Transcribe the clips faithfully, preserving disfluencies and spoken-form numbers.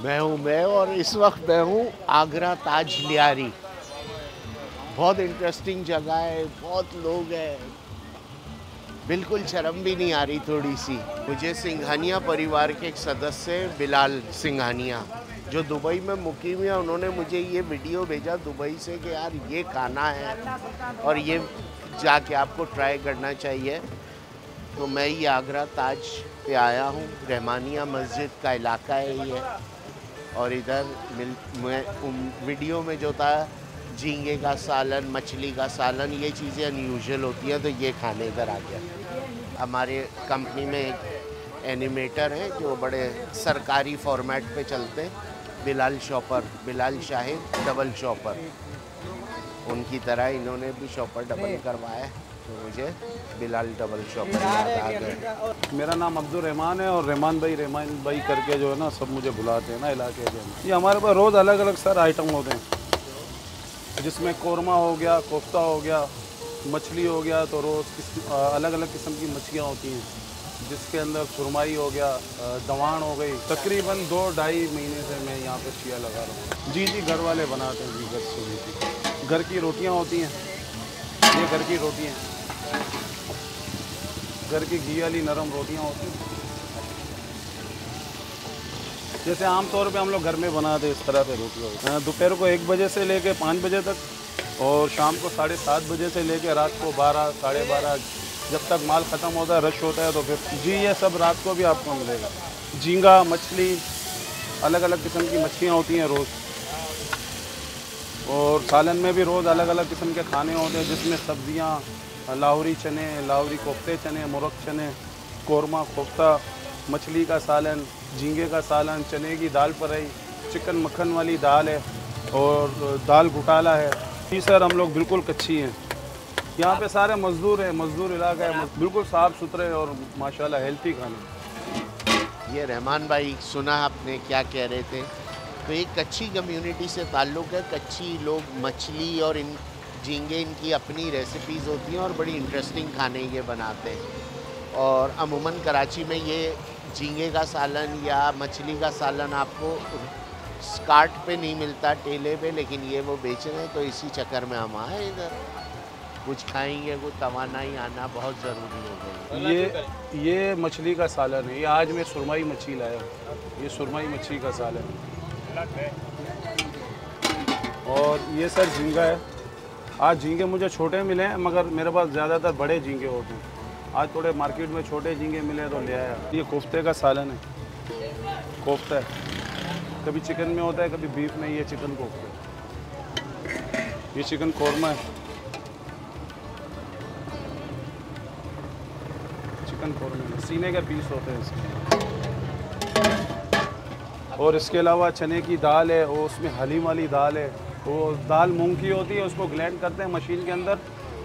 मैं हूँ मैं और इस वक्त मैं हूँ आगरा ताज लियारी। बहुत इंटरेस्टिंग जगह है, बहुत लोग हैं, बिल्कुल शर्म भी नहीं आ रही थोड़ी सी। मुझे सिंघानिया परिवार के एक सदस्य बिलाल सिंघानिया जो दुबई में मुकीम है, उन्होंने मुझे ये वीडियो भेजा दुबई से कि यार ये खाना है और ये जाके आपको ट्राई करना चाहिए। तो मैं ये आगरा ताज पे आया हूँ, रहमानिया मस्जिद का इलाका है ये। और इधर मिल मैं वीडियो में जो था झींगे का सालन, मछली का सालन, ये चीज़ें अनयूजुअल होती हैं, तो ये खाने इधर आ गया। हमारे कंपनी में एक एनिमेटर हैं जो बड़े सरकारी फॉर्मेट पे चलते हैं, Bilal shopper, Bilal Shahid double shopper, उनकी तरह इन्होंने भी शॉपर डबल करवाया, तो मुझे बिलाल डबल शॉपर याद आ गए। मेरा नाम अब्दुल रहमान है और रहमान भाई रहमान भाई करके जो है ना सब मुझे बुलाते हैं ना इलाके के। ये हमारे पास रोज़ अलग अलग सर आइटम होते हैं, जिसमें कोरमा हो गया, कोफ्ता हो गया, मछली हो गया, तो रोज़ अलग अलग किस्म की मछलियाँ होती हैं, जिसके अंदर सुरमाई हो गया, दवान हो गई। तकरीबन दो ढाई महीने से मैं यहाँ पर शिया लगा रहा हूँ। जी जी घर वाले बनाते हैं, जी घर से घर की रोटियाँ होती हैं, ये घर की रोटियाँ, घर की घी वाली नरम रोटियाँ होती हैं, जैसे आम तौर पे हम लोग घर में बनाते इस तरह पे रोटियाँ। दोपहर को एक बजे से लेके पाँच बजे तक और शाम को साढ़े सात बजे से लेके रात को बारह साढ़े बारह जब तक माल ख़त्म होता है, रश होता है, तो फिर जी ये सब रात को भी आपको मिलेगा। झींगा, मछली, अलग अलग किस्म की मछलियाँ होती हैं रोज़, और सालन में भी रोज़ अलग अलग किस्म के खाने होते हैं, जिसमें सब्जियाँ, लाहौरी चने, लाहौरी कोफ्ते चने, मुरक चने, कोरमा, कोफ्ता, मछली का सालन, झींगे का सालन, चने की दाल परई, चिकन मक्खन वाली दाल है और दाल घोटाला है। जी सर हम लोग बिल्कुल कच्छी हैं। यहाँ पे सारे मजदूर हैं, मजदूर इलाका है, बिल्कुल साफ़ सुथरे और माशाल्लाह हेल्थी खाने। ये रहमान भाई सुना आपने क्या कह रहे थे, तो एक कच्छी कम्युनिटी से ताल्लुक़ है। कच्छी लोग मछली और इन झींगे, इनकी अपनी रेसिपीज़ होती हैं और बड़ी इंटरेस्टिंग खाने ये बनाते हैं। और अमूमन कराची में ये झींगे का सालन या मछली का सालन आपको स्कार्ट पे नहीं मिलता, ठेले पे, लेकिन ये वो बेच रहे हैं, तो इसी चक्कर में हम आए इधर कुछ खाएंगे। वो तवानाई आना बहुत ज़रूरी हो गई। ये ये मछली का सालन है, ये आज मैं सुरमाई मछली लाया हूँ, ये सुरमाई मछली का सालन है। और ये सर झींगा है। आज झींगे मुझे छोटे मिले हैं, मगर मेरे पास ज़्यादातर बड़े झींगे होते हैं, आज थोड़े मार्केट में छोटे झींगे मिले तो ले आया। ये कोफ्ते का सालन है, कोफ्ता है, कभी चिकन में होता है, कभी बीफ में। ये चिकन कोफ्ता, ये चिकन कौरमा है, सीने के पीस होते हैं इसके। और इसके अलावा चने की दाल है, और उसमें हलीम वाली दाल है, वो दाल मूंग की होती है, उसको ग्लैंड करते हैं मशीन के अंदर,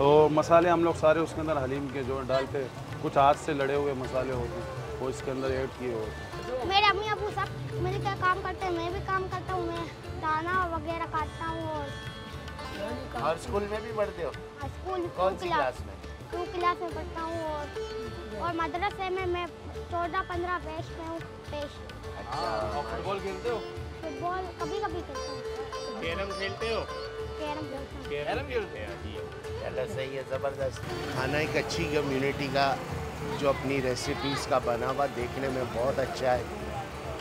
और मसाले हम लोग सारे उसके अंदर हलीम के जो डालते हैं, कुछ हाथ से लड़े हुए मसाले होते हैं वो इसके अंदर ऐड किए होते हैं। मेरे अम्मी अबू सब मेरे क्या काम करते हैं, मैं भी काम करता हूँ, मैं दाना वगैरह काटता हूँ। और स्कूल में भी पढ़ते हो? स्कूल कौन सी क्लास में? टू क्लास में पढ़ता हूँ। और और मदरसे में मैं चौदह पंद्रह बैच में हूँ। अच्छा, फुटबॉल खेलते हो? फुटबॉल कभी कभी खेलता हूँ। कैरम खेलते हो? कैरम कैरम खेलते हैं। चलो सही है, ज़बरदस्त। खाना एक अच्छी कम्यूनिटी का जो अपनी रेसिपीज़ का बना हुआ देखने में बहुत अच्छा है,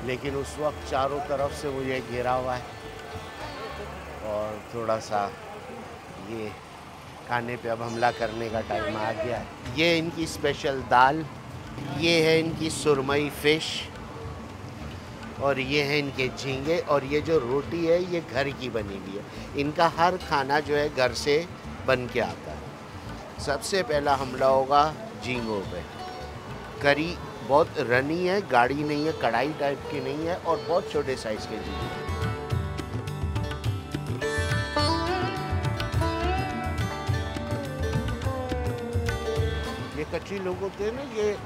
लेकिन उस वक्त चारों तरफ से वो ये घेरा हुआ है और थोड़ा सा ये खाने पे अब हमला करने का टाइम आ गया है। ये इनकी स्पेशल दाल, ये है इनकी सुरमई फ़िश, और ये है इनके झींगे, और ये जो रोटी है ये घर की बनी हुई है। इनका हर खाना जो है घर से बन के आता है। सबसे पहला हमला होगा झींगों पे। करी बहुत रनी है, गाढ़ी नहीं है, कढ़ाई टाइप की नहीं है, और बहुत छोटे साइज़ के झींगे हैं। कच्ची लोग होते हैं ना, ये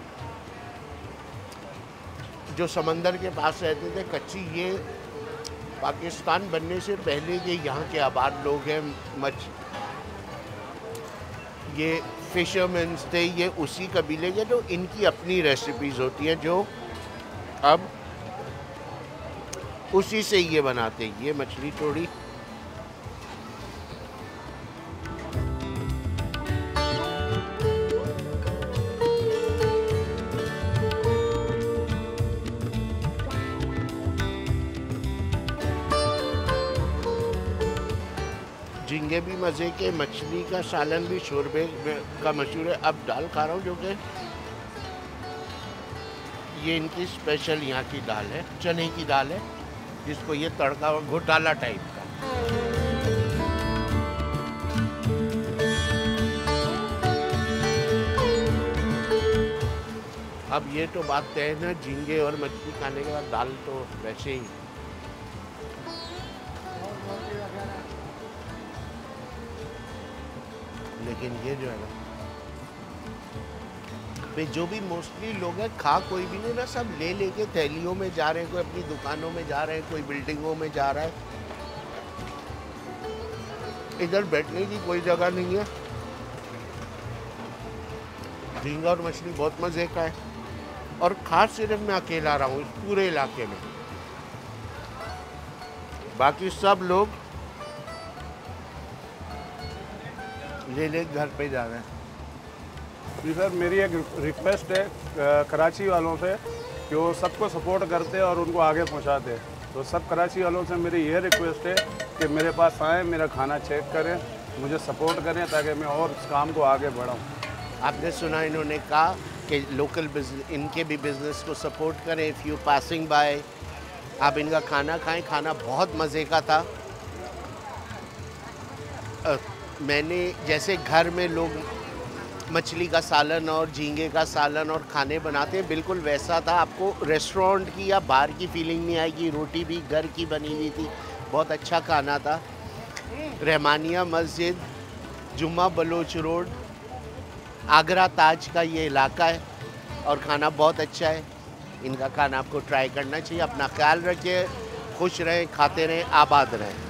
जो समंदर के पास रहते थे कच्ची, ये पाकिस्तान बनने से पहले ये यहाँ के आबाद लोग हैं। मच ये फिशरमेंस थे, ये उसी कबीले के, तो इनकी अपनी रेसिपीज़ होती हैं जो अब उसी से ये बनाते हैं, ये मछली थोड़ी। झींगे भी मज़े के, मछली का सालन भी शोरबे का मशहूर है। अब दाल खा रहा हूँ जो कि ये इनकी स्पेशल यहाँ की दाल है, चने की दाल है, जिसको ये तड़का घोटाला टाइप का। अब ये तो बात तय है ना, झींगे और मछली खाने के बाद दाल तो वैसे ही। लेकिन ये जो है ना, जो भी मोस्टली लोग हैं खा कोई भी नहीं ना, सब ले लेके थैलियों में जा रहे हैं, कोई अपनी दुकानों में जा रहे हैं, कोई बिल्डिंगों में जा रहा है। इधर बैठने की कोई जगह नहीं है। झींगा और मछली बहुत मज़े का है, और खास सिर्फ मैं अकेला रहा हूँ इस पूरे इलाके में। बाकी सब लोग ले ले घर पे जा रहे हैं। जी सर, मेरी एक रिक्वेस्ट है कराची वालों से कि वो सबको सपोर्ट करते और उनको आगे पहुंचाते। तो सब कराची वालों से मेरी यह रिक्वेस्ट है कि मेरे पास आएँ, मेरा खाना चेक करें, मुझे सपोर्ट करें ताकि मैं और इस काम को आगे बढ़ाऊं। आपने सुना इन्होंने कहा कि लोकल बिजनेस, इनके भी बिज़नेस को सपोर्ट करें। इफ़ यू पासिंग बाय, आप इनका खाना खाएँ, खाना बहुत मज़े का था। आ, मैंने जैसे घर में लोग मछली का सालन और झींगे का सालन और खाने बनाते हैं, बिल्कुल वैसा था। आपको रेस्टोरेंट की या बाहर की फीलिंग नहीं आएगी। रोटी भी घर की बनी हुई थी, बहुत अच्छा खाना था। रहमानिया मस्जिद, जुमा बलोच रोड, आगरा ताज का ये इलाका है और खाना बहुत अच्छा है। इनका खाना आपको ट्राई करना चाहिए। अपना ख्याल रखिए, खुश रहें, खाते रहें, आबाद रहें।